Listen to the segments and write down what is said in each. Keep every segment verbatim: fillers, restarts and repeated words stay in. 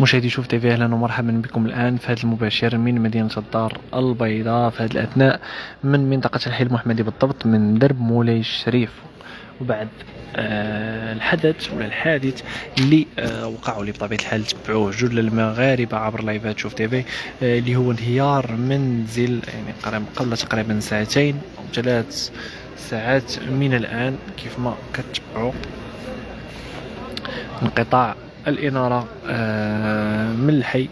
مشاهدي شوف تيفي، اهلا ومرحبا بكم الان في هذا المباشر من مدينه الدار البيضاء في هذا الاثناء من منطقه الحي المحمدي بالضبط من درب مولاي الشريف، وبعد آه الحدث ولا الحادث اللي آه وقعوا لي بطبيعه الحال تبعوه جوج المغاربه عبر لايفات شوف تيفي، آه اللي هو انهيار منزل يعني قبل تقريبا ساعتين او ثلاث ساعات من الان كيف ما كتبعوا انقطاع الإنارة من الحي،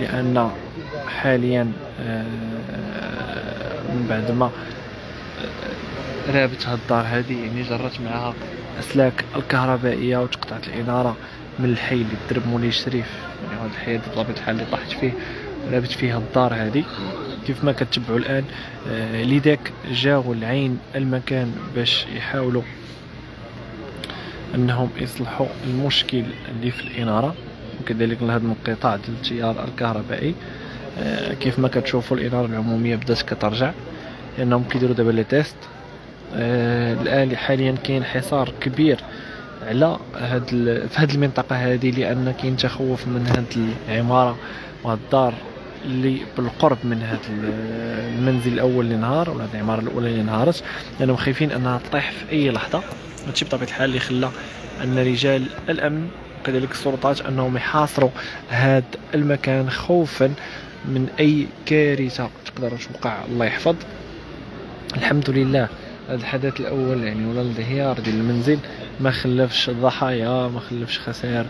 لأن حاليا من بعد ما رابت هاد الدار هذه يعني جرت معها أسلاك الكهربائية وتقطعت الإنارة من الحي اللي درب مولاي الشريف، يعني هاد الحي بطبيعة الحال اللي طاحت فيه رابت فيه الدار هذه كيف ما كتبعوا الآن. لذاك جاو العين المكان باش يحاولوا انهم يصلحوا المشكل اللي في الاناره وكذلك لهذا الانقطاع ديال التيار الكهربائي. آه كيف ما كتشوفوا الاناره العموميه بدات كترجع لانهم كيديروا دابا لي تيست. آه الان حاليا كاين حصار كبير على هاد في هاد المنطقه هذه، لان كاين تخوف من هاد العماره وهاد الدار اللي بالقرب من هاد المنزل الاول اللي نهار ولا هاد العماره الاولى اللي نهارت، لانهم خايفين انها تطيح في اي لحظه. هادشي بطبيعة الحال اللي خلى أن رجال الأمن وكذلك السلطات أنهم يحاصروا هاد المكان خوفا من أي كارثة تقدر توقع الله يحفظ. الحمد لله هاد الحدث الأول يعني ولا الانهيار ديال المنزل ما خلفش ضحايا، ما خلفش خسائر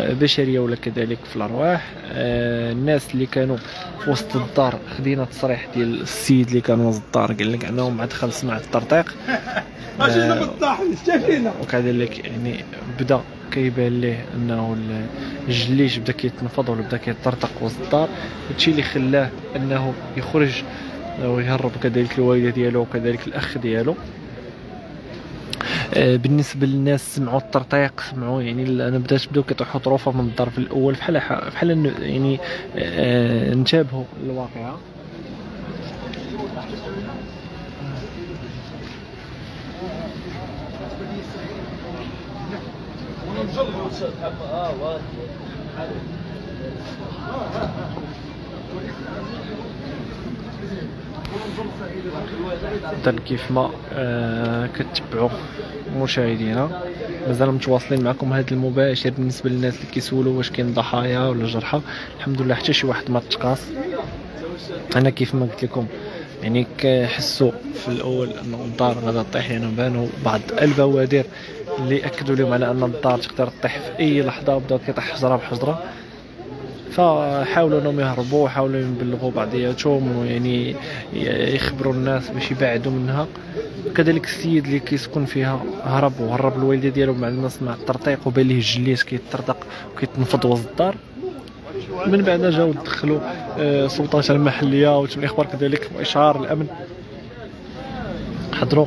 بشرية ولا كذلك في الأرواح. الناس اللي كانوا في وسط الدار خدينا تصريح ديال السيد اللي كان وسط الدار قال لك أنه مع دخل سمع الترطيق وكذلك يعني بدا كيبان ليه انه الجليش بدا كيتنفض ولا بدا كيطرطق وسط الدار، هادشي اللي خلاه انه يخرج ويهرب كذلك الوالده ديالو وكذلك الاخ ديالو. بالنسبه للناس سمعوا الترطيق، سمعوا يعني انا بدات بداو كيطيحوا طروفه من الظرف الاول بحال بحال يعني انتبهوا للواقعه. حتى كيف ما آه كتبعوا مشاهدينا مازال متواصلين معكم هذا المباشر. بالنسبه للناس اللي كيسولوا واش كاين ضحايا ولا جرحى، الحمد لله حتى شي واحد ما تقاص. انا كيف ما قلت لكم يعني كحسوا في الاول ان الدار غادا تطيح، لانه بانوا بعض البوادر اللي اكدوا لهم على ان الدار تقدر تطيح في اي لحظه، بداو كيطيح حجره بحجره، فحاولوا انهم يهربوا وحاولوا يبلغوا بعضياتهم ويعني يخبروا الناس باش يبعدوا منها. كذلك السيد اللي كيسكن فيها هرب وهرب الوالده ديالو مع الناس مع الترطيق وبان ليه الجليس كيترطق وكيتنفض وسط الدار. من بعد جاو دخلوا السلطات المحليه وتم الاخبار كذلك واشعار الامن، حضروا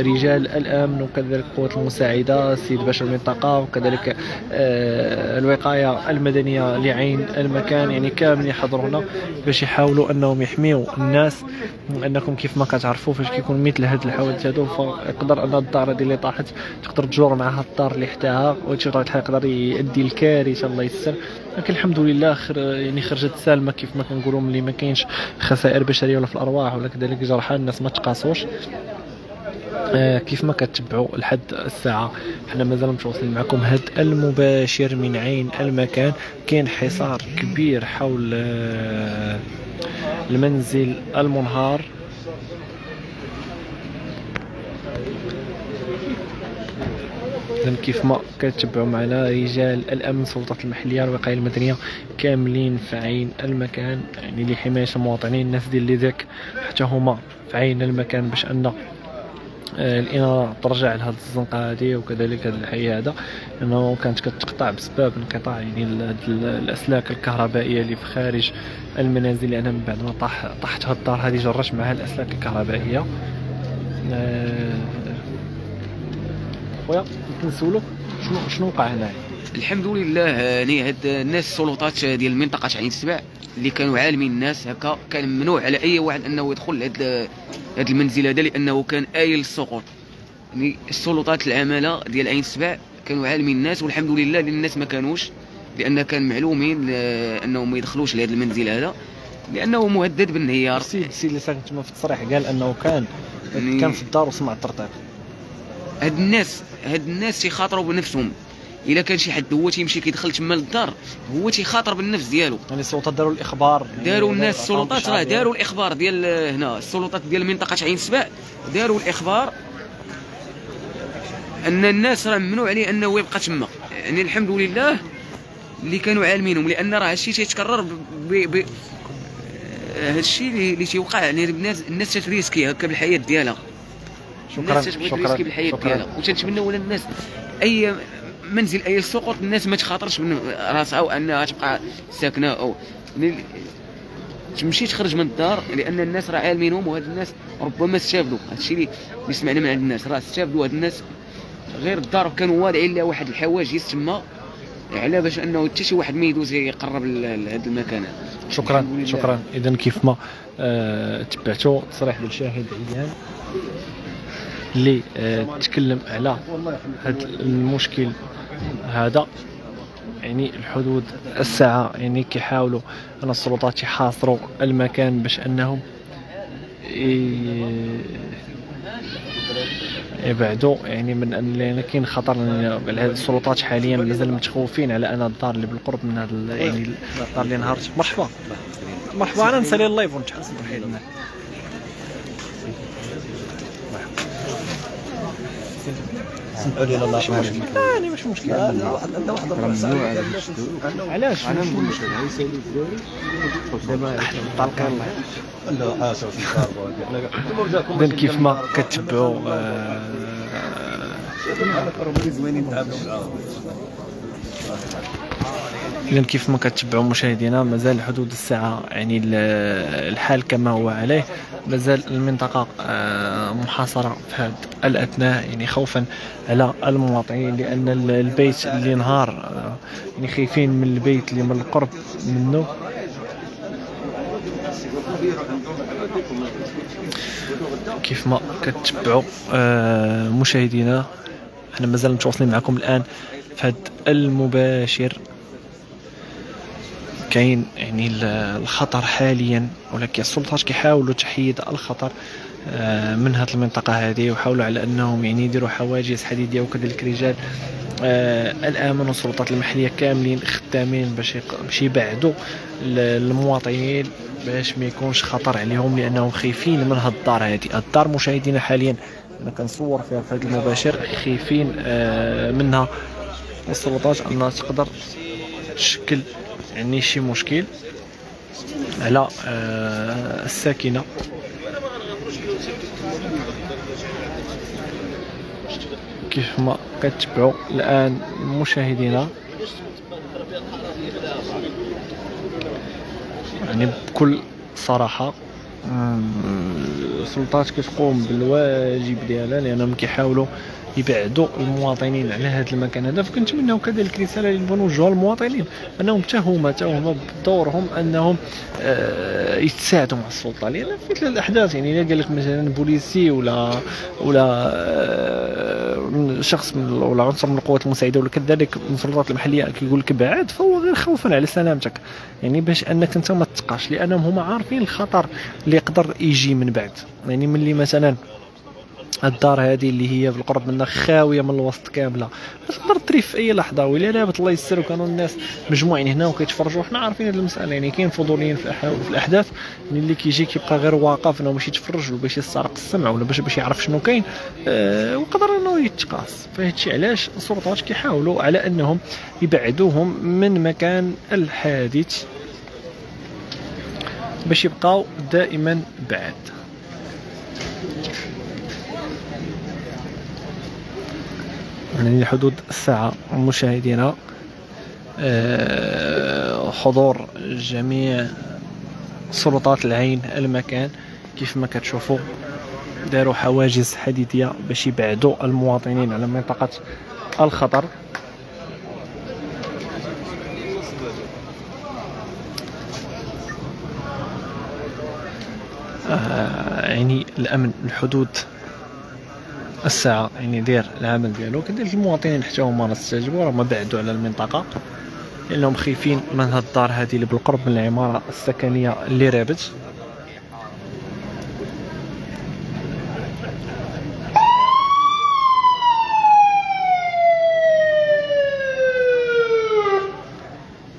رجال الامن وكذلك القوات المساعده السيد باشا المنطقه وكذلك الوقايه المدنيه لعين المكان، يعني كاملين حضروا هنا باش يحاولوا انهم يحميوا الناس. انكم كيف ما كتعرفوا فاش كيكون مثل هاد الحوادث هادو فيقدر ان الدار هذه اللي طاحت تقدر تجور معها الدار اللي حتاها، وهادشي يقدر يؤدي لكارثه الله يستر. لكن الحمد لله خر يعني خرجت سالمه كيف ما كنقولوا، ملي ما كاينش خسائر بشريه ولا في الارواح ولا كذلك جرحى، الناس ما تقاسوش. آه كيف ما كتبعوا لحد الساعه حنا مازال متواصلين معكم هذا المباشر من عين المكان. كاين حصار كبير حول آه المنزل المنهار. كيف ما كتبعوا معنا رجال الامن السلطات المحليه الوقايه المدنيه كاملين في عين المكان يعني لحمايه المواطنين. الناس ديال لذاك حتى هما في عين المكان باش ان الاناره ترجع لهاد الزنقه هذه وكذلك هاد الحي هذا، لانه كانت كتقطع بسبب انقطاع يعني الاسلاك الكهربائيه اللي في خارج المنازل، لان من بعد ما طاح طاحت هاد الدار هذه جرات معها الاسلاك الكهربائيه. خويا كنسولك شنو شنو وقع هنا؟ الحمد لله يعني هاد الناس السلطات ديال منطقه عين السبع اللي كانوا عالمين الناس هكا، كان ممنوع على اي واحد انه يدخل لهاد هاد المنزل هذا لانه كان آيل للسقوط. يعني السلطات العامله ديال عين السبع كانوا عالمين الناس، والحمد لله للناس ما كانوش، لان كان معلومين انهم ما يدخلوش لهذا المنزل هذا لانه مهدد بالانهيار. السيد السيد اللي ساكن تما في التصريح قال انه كان يعني كان في الدار وسمع الطرطيق. هاد الناس هاد الناس تيخاطروا بنفسهم، الا كان شي حد هو تيمشي كيدخل تما للدار هو تيخاطر بالنفس ديالو. يعني السلطات داروا الاخبار، داروا الناس السلطات راه داروا الاخبار ديال هنا، السلطات ديال منطقه عين سبع داروا الاخبار ان الناس راه ممنوع عليه انه يبقى تما. يعني الحمد لله اللي كانوا عالمينهم، لان راه هادشي تيتكرر، هادشي اللي تيوقع. يعني الناس الناس تتريسكي هكا بالحياه ديالها. شكرا شكرا شكرا. وتنتمنوا ولا الناس اي منزل اي سقوط الناس ما تخاطرش من راسها وانها تبقى ساكنه او تمشي تخرج من الدار، لان الناس راه عالمينهم. وهاد الناس ربما استافدوا هادشي اللي سمعنا من عند الناس، راه استافدوا هاد الناس. غير الدار كانوا واضعين لها واحد الحواجز تما على باش انه حتى شي واحد ما يدوز يقرب لهذا المكان. شكرا شكرا. اذا كيف ما آه تبعتوا تصريح ديال شاهد عيان اللي آه تكلم على هذا المشكل هذا. يعني الحدود الساعه يعني كيحاولوا ان السلطات يحاصروا المكان باش انهم يبعدوا يعني من ان كاين خطر. السلطات حاليا مازال متخوفين على ان الدار اللي بالقرب من هذا يعني الدار اللي انهارت. مرحبا مرحبا. انا نسالي اللايف ونتحسن بالحيل. سمحوا لي لا ماشي مشكل، يعني ماشي مشكل. عندنا واحد عندنا واحد علاش انا مش عايز دابا الطلقه. الله اسف انا كيف ما كتبعوا اذا كيف ما كتبعوا مشاهدينا مازال حدود الساعه يعني الحال كما هو عليه. مازال المنطقه محاصره في هذا الاثناء يعني خوفا على المواطنين، لان البيت اللي انهار يعني خايفين من البيت اللي من القرب منه. كيف ما كتبعوا مشاهدينا احنا مازال متواصلين معكم الان في هذا المباشر. كاين يعني الخطر حاليا، ولكن السلطات كيحاولوا تحيد الخطر من هذه المنطقه هذه، وحاولوا على انهم يعني يديروا حواجز حديديه، وكذلك رجال الامن والسلطات المحليه كاملين خدامين باش باش يبعدوا المواطنين باش ما يكونش خطر عليهم، لانهم خايفين من هذه الدار هذه. الدار مشاهدينا حاليا انا كنصور فيها في هذا المباشر خايفين منها السلطات انها تقدر تشكل يعني شي مشكل على آه الساكنه. كيف ما كتبعوا الان مشاهدينا يعني بكل صراحه السلطات كتقوم بالواجب ديالها، لانهم كيحاولوا يبعدوا المواطنين على هذا المكان هذا. فكنتمناو كذلك رساله اللي بنوجهوها للمواطنين انهم حتى هما حتى هما بدورهم انهم آه يتساعدوا مع السلطه، لان يعني مثل الاحداث يعني الا قال لك مثلا بوليسي ولا ولا آه شخص من ولا عنصر من القوات المساعده ولا كذلك من السلطات المحليه كيقول لك بعد، فهو غير خوفا على سلامتك يعني باش انك انت ما تتقاش، لانهم هما عارفين الخطر اللي يقدر يجي من بعد. يعني ملي مثلا الدار هذه اللي هي بالقرب منها خاويه من الوسط كامله تقدر تريف في اي لحظه، ولا لابد الله يستر وكانوا الناس مجموعين هنا وكيتفرجوا. حنا عارفين هذه المساله، يعني كاين فضوليين في, في الاحداث اللي كيجي كيبقى غير واقف انه باش يتفرج ولا باش يسترق السمع ولا باش باش يعرف شنو كاين أه وقدر انه يتقاص. فهادشي علاش السلطات كيحاولوا على انهم يبعدوهم من مكان الحادث باش يبقاو دائما بعاد. يعني حدود الساعة مشاهدينا أه حضور جميع سلطات العين المكان كيف ما كتشوفوا داروا حواجز حديدية باش يبعدوا المواطنين على منطقة الخطر. أه يعني الأمن الحدود الساعه يعني داير العمل ديالو. كذلك المواطنين حتى هما راه استجابوا، راه ما بعدوا على المنطقه لانهم خايفين من هاد الدار هذه اللي بالقرب من العماره السكنيه اللي رابت.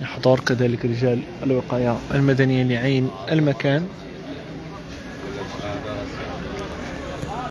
يحضر كذلك رجال الوقايه المدنيه لعين المكان.